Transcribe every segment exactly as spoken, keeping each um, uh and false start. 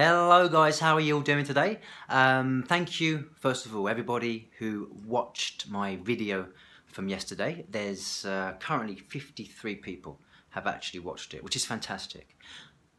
Hello guys, how are you all doing today? Um, thank you, first of all, everybody who watched my video from yesterday. There's uh, currently fifty-three people have actually watched it, which is fantastic.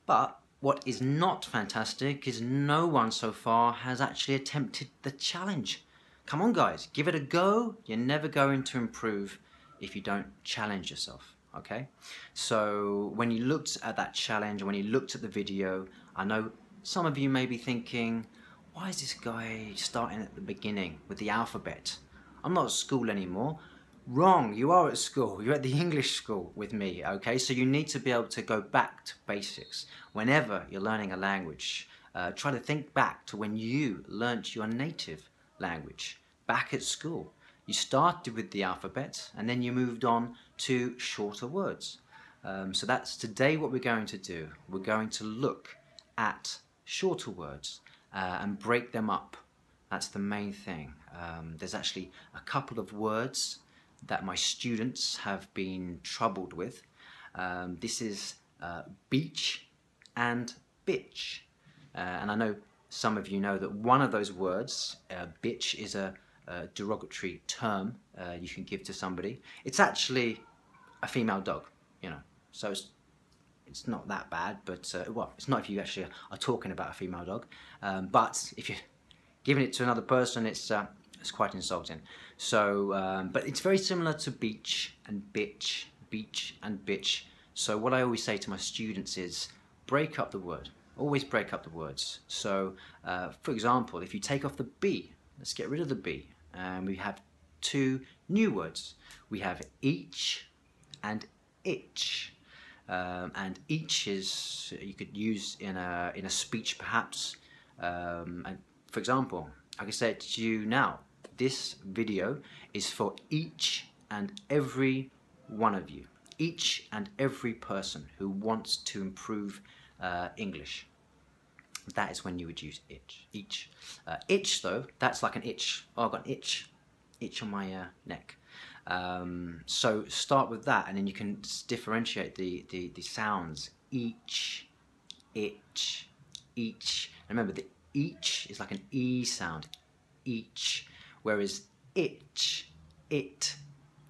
But what is not fantastic is no one so far has actually attempted the challenge. Come on guys, give it a go. You're never going to improve if you don't challenge yourself. Okay? So when you looked at that challenge, when you looked at the video, I know some of you may be thinking, why is this guy starting at the beginning with the alphabet? I'm not at school anymore. Wrong, you are at school. You're at the English school with me, okay? So you need to be able to go back to basics. Whenever you're learning a language, uh, try to think back to when you learnt your native language back at school. You started with the alphabet and then you moved on to shorter words. Um, so that's today what we're going to do. We're going to look at shorter words uh, and break them up. That's the main thing. Um, there's actually a couple of words that my students have been troubled with. Um, this is uh, beach and bitch. Uh, and I know some of you know that one of those words, uh, bitch, is a, a derogatory term uh, you can give to somebody. It's actually a female dog, you know, so it's It's not that bad, but, uh, well, it's not if you actually are talking about a female dog, um, but if you're giving it to another person, it's uh, it's quite insulting. So, um, but it's very similar to beach and bitch, beach and bitch. So what I always say to my students is, break up the word. Always break up the words. So, uh, for example, if you take off the B, let's get rid of the B, and we have two new words. We have each and itch. Um, and each is, you could use in a, in a speech perhaps, um, and for example, I can say it to you now, this video is for each and every one of you, each and every person who wants to improve uh, English. That is when you would use itch. Each. Uh, itch though, that's like an itch, oh I've got an itch, itch on my uh, neck. Um, so start with that and then you can differentiate the, the, the sounds. Each, itch, each. And remember the each is like an E sound, each. Whereas itch, it,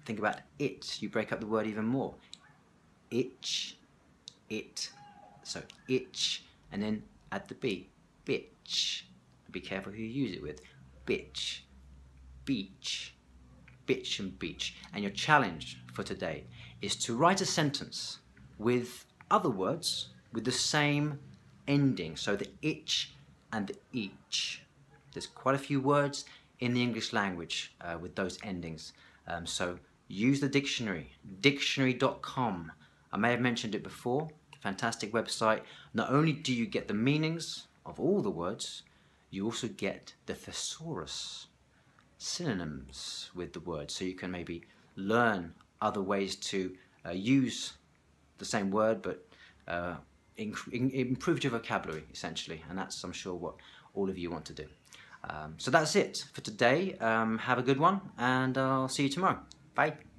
think about it, you break up the word even more. Itch, it, so itch, and then add the B, bitch. Be careful who you use it with. Bitch, beach. Bitch and beach. And your challenge for today is to write a sentence with other words with the same ending. So the itch and the each. There's quite a few words in the English language uh, with those endings. Um, so use the dictionary, dictionary dot com. I may have mentioned it before. Fantastic website. Not only do you get the meanings of all the words, you also get the thesaurus. Synonyms with the word, so you can maybe learn other ways to uh, use the same word but uh, improve your vocabulary essentially, and that's, I'm sure, what all of you want to do. Um, so that's it for today. Um, have a good one and I'll see you tomorrow. Bye.